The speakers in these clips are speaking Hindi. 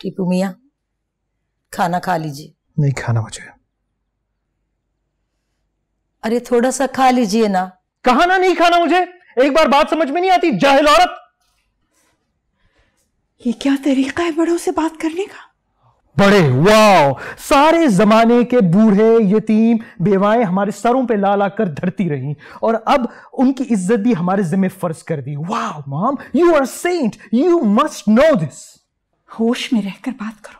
टीपू मियां, खाना खा लीजिए। नहीं, खाना बचे। अरे थोड़ा सा खा लीजिए ना। कहा ना नहीं खाना मुझे। एक बार बात समझ में नहीं आती, जाहिल औरत। ये क्या तरीका है बड़ों से बात करने का? बड़े वाओ, सारे जमाने के बूढ़े यतीम बेवाएं हमारे सरों पे ला ला कर धरती रहीं और अब उनकी इज्जत भी हमारे जिम्मे फर्ज कर दी। Wow mom, you are saint, you must know this. होश में रहकर बात करो,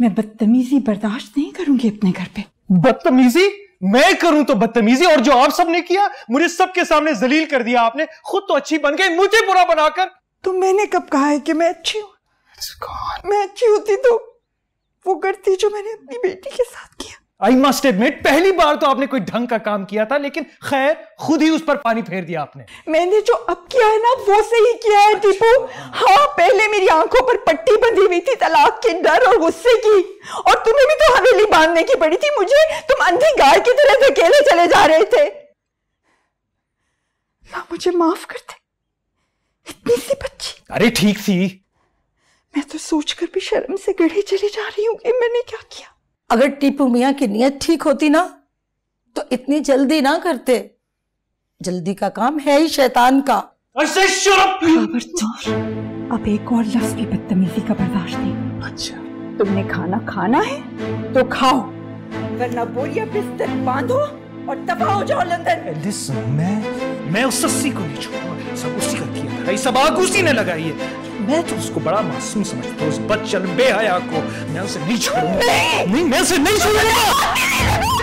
मैं बदतमीजी बर्दाश्त नहीं करूंगी अपने घर पे। बदतमीजी मैं करूं तो बदतमीजी, और जो आप सब ने किया, मुझे सबके सामने जलील कर दिया आपने। खुद तो अच्छी बन गई, मुझे बुरा बनाकर। तो मैंने कब कहा है कि मैं अच्छी हूं? मैं अच्छी होती तो वो करती जो मैंने अपनी बेटी के साथ किया। आई मस्ट एडमिट, पहली बार तो आपने कोई ढंग का काम किया था, लेकिन खैर खुद ही उस पर पानी फेर दिया आपने। मैंने जो अब किया है ना, वो सही किया है टीपू। हाँ, पहले मेरी आंखों पर पट्टी बंधी हुई थी तलाक के डर और गुस्से की, और तुम्हें भी तो हवेली बांधने की पड़ी थी मुझे। तुम अंधी गाय की तरह धकेले चले जा रहे थे। ना मुझे माफ करते, इतनी सी बच्ची। अरे ठीक थी, मैं तो सोचकर भी शर्म से गढ़े चले जा रही हूँ कि मैंने क्या किया। अगर टीपू मियां की नीयत ठीक होती ना, तो इतनी जल्दी ना करते। जल्दी का काम है ही शैतान का। अब एक और लफ्ज भी बदतमीजी का बर्दाश्त नहीं। अच्छा, तुमने खाना खाना है तो खाओ, वरना बोरिया बिस्तर बांधो और तबाह हो जाओ लंदन। Listen, मैं उस सस्सी को नहीं छोड़ूंगा। सब उसी का किया था, सब आग उसी ने लगाई है। मैं तो उसको बड़ा मासूम समझता हूँ, उस बच्चन बेहया को। मैं उसे नहीं छोड़ूंगा, नहीं मैं उसे नहीं छोड़ूंगा।